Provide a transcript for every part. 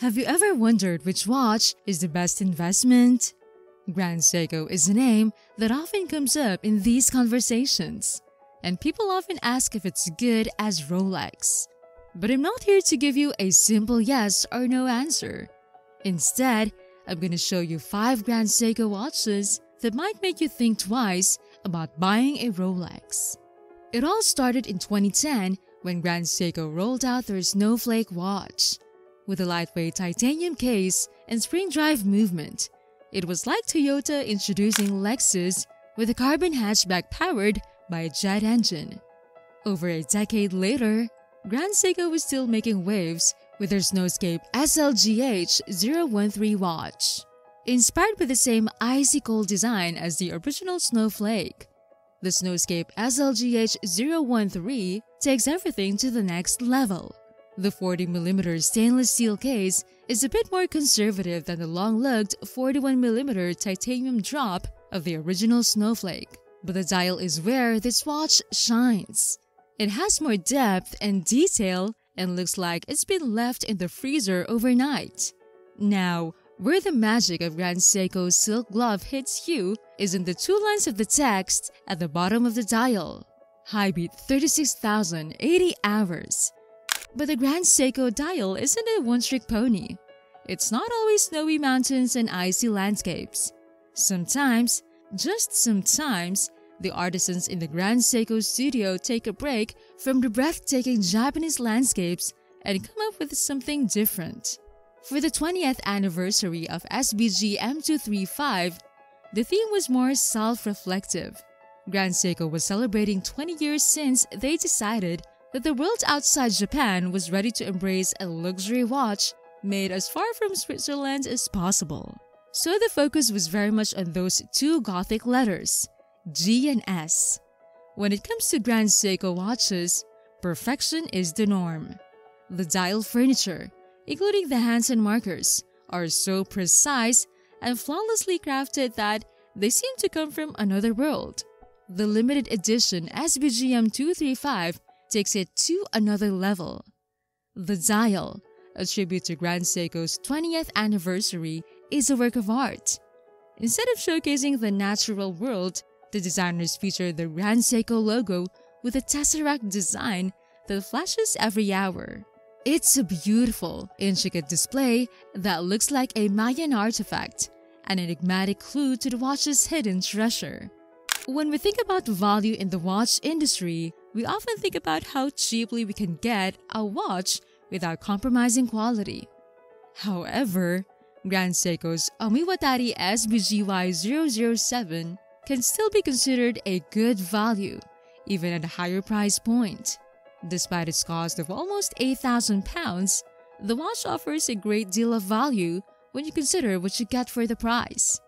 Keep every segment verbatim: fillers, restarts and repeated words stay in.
Have you ever wondered which watch is the best investment? Grand Seiko is a name that often comes up in these conversations, and people often ask if it's good as Rolex. But I'm not here to give you a simple yes or no answer. Instead, I'm gonna show you five Grand Seiko watches that might make you think twice about buying a Rolex. It all started in twenty ten when Grand Seiko rolled out their Snowflake watch. With a lightweight titanium case and spring drive movement, it was like Toyota introducing Lexus with a carbon hatchback powered by a jet engine. Over a decade later, Grand Seiko was still making waves with their Snowscape S L G H zero one three watch. Inspired by the same icy cold design as the original Snowflake, the Snowscape S L G H zero one three takes everything to the next level. The forty millimeter stainless steel case is a bit more conservative than the long-looked forty-one millimeter titanium drop of the original Snowflake, but the dial is where this watch shines. It has more depth and detail and looks like it's been left in the freezer overnight. Now, where the magic of Grand Seiko's silk glove hits you is in the two lines of the text at the bottom of the dial. High beat thirty-six thousand eighty hours. But the Grand Seiko dial isn't a one-trick pony. It's not always snowy mountains and icy landscapes. Sometimes, just sometimes, the artisans in the Grand Seiko studio take a break from the breathtaking Japanese landscapes and come up with something different. For the twentieth anniversary of S B G M two thirty-five, the theme was more self-reflective. Grand Seiko was celebrating twenty years since they decided that the world outside Japan was ready to embrace a luxury watch made as far from Switzerland as possible. So the focus was very much on those two Gothic letters, G and S. When it comes to Grand Seiko watches, perfection is the norm. The dial furniture, including the hands and markers, are so precise and flawlessly crafted that they seem to come from another world. The limited edition S B G M two thirty-five takes it to another level. The dial, a tribute to Grand Seiko's twentieth anniversary, is a work of art. Instead of showcasing the natural world, the designers feature the Grand Seiko logo with a tesseract design that flashes every hour. It's a beautiful, intricate display that looks like a Mayan artifact, an enigmatic clue to the watch's hidden treasure. When we think about value in the watch industry, we often think about how cheaply we can get a watch without compromising quality. However, Grand Seiko's Omiwatari S B G Y zero zero seven can still be considered a good value, even at a higher price point. Despite its cost of almost eight thousand pounds, the watch offers a great deal of value when you consider what you get for the price.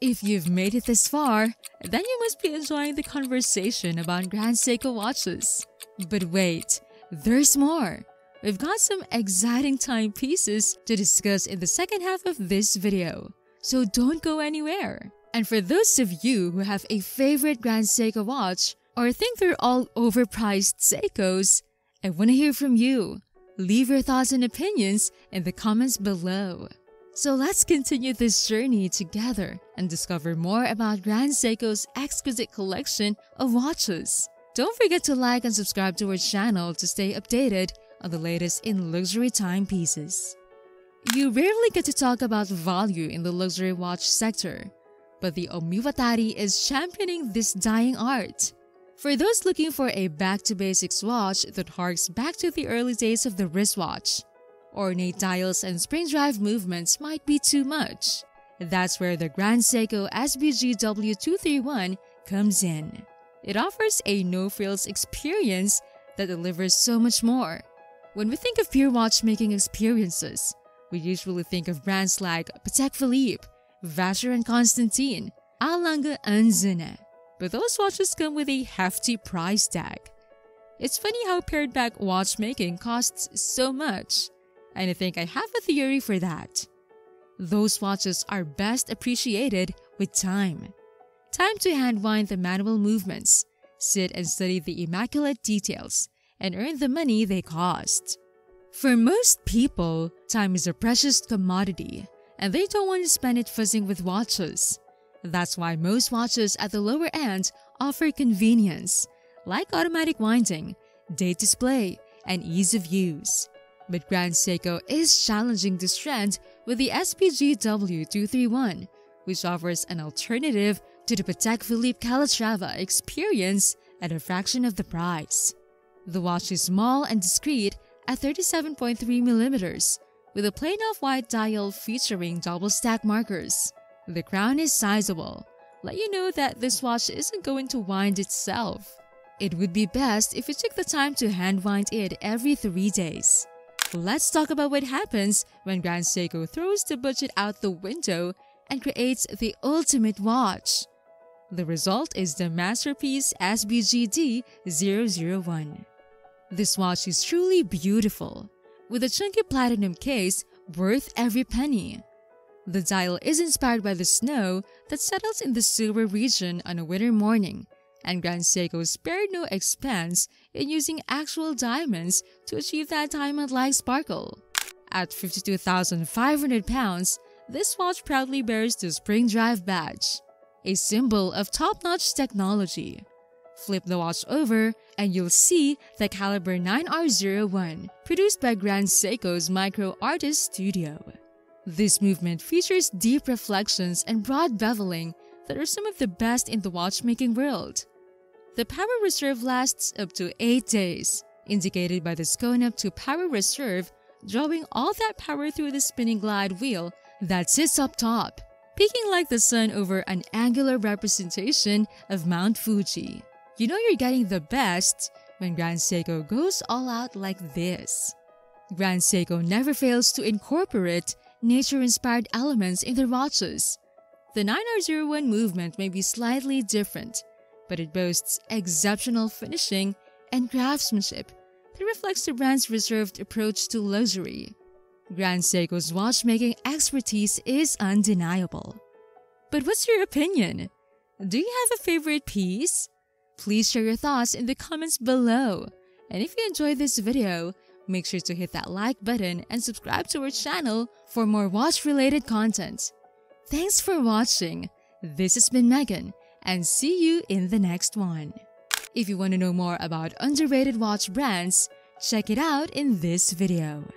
If you've made it this far, then you must be enjoying the conversation about Grand Seiko watches. But wait, there's more! We've got some exciting timepieces to discuss in the second half of this video, so don't go anywhere! And for those of you who have a favorite Grand Seiko watch or think they're all overpriced Seikos, I want to hear from you. Leave your thoughts and opinions in the comments below. So let's continue this journey together and discover more about Grand Seiko's exquisite collection of watches. Don't forget to like and subscribe to our channel to stay updated on the latest in luxury timepieces. You rarely get to talk about value in the luxury watch sector, but the Omiwatari is championing this dying art. For those looking for a back-to-basics watch that harks back to the early days of the wristwatch, ornate dials and spring drive movements might be too much. That's where the Grand Seiko S B G W two thirty-one comes in. It offers a no-frills experience that delivers so much more. When we think of pure watchmaking experiences, we usually think of brands like Patek Philippe, Vacheron Constantin, Alanga and Zine. But those watches come with a hefty price tag. It's funny how paired-back watchmaking costs so much, and I think I have a theory for that. Those watches are best appreciated with time. Time to hand-wind the manual movements, sit and study the immaculate details, and earn the money they cost. For most people, time is a precious commodity, and they don't want to spend it fussing with watches. That's why most watches at the lower end offer convenience, like automatic winding, date display, and ease of use. But Grand Seiko is challenging this trend with the S B G W two thirty-one, which offers an alternative to the Patek Philippe Calatrava experience at a fraction of the price. The watch is small and discreet at thirty-seven point three millimeters, with a plain off-white dial featuring double-stack markers. The crown is sizable, let you know that this watch isn't going to wind itself. It would be best if you took the time to hand-wind it every three days. Let's talk about what happens when Grand Seiko throws the budget out the window and creates the ultimate watch. The result is the masterpiece S B G D zero zero one. This watch is truly beautiful, with a chunky platinum case worth every penny. The dial is inspired by the snow that settles in the Suwa region on a winter morning, and Grand Seiko spared no expense in using actual diamonds to achieve that diamond-like sparkle. At fifty-two thousand five hundred pounds, this watch proudly bears the Spring Drive badge, a symbol of top-notch technology. Flip the watch over and you'll see the Caliber nine R zero one, produced by Grand Seiko's Micro Artist Studio. This movement features deep reflections and broad beveling that are some of the best in the watchmaking world. The power reserve lasts up to eight days, indicated by the scone up to power reserve, drawing all that power through the spinning glide wheel that sits up top, peaking like the sun over an angular representation of Mount Fuji. You know you're getting the best when Grand Seiko goes all out like this. Grand Seiko never fails to incorporate nature-inspired elements in their watches. The nine R zero one movement may be slightly different, but it boasts exceptional finishing and craftsmanship that reflects the brand's reserved approach to luxury. Grand Seiko's watchmaking expertise is undeniable. But what's your opinion? Do you have a favorite piece? Please share your thoughts in the comments below. And if you enjoyed this video, make sure to hit that like button and subscribe to our channel for more watch-related content. Thanks for watching. This has been Megan, and see you in the next one. If you want to know more about underrated watch brands, check it out in this video.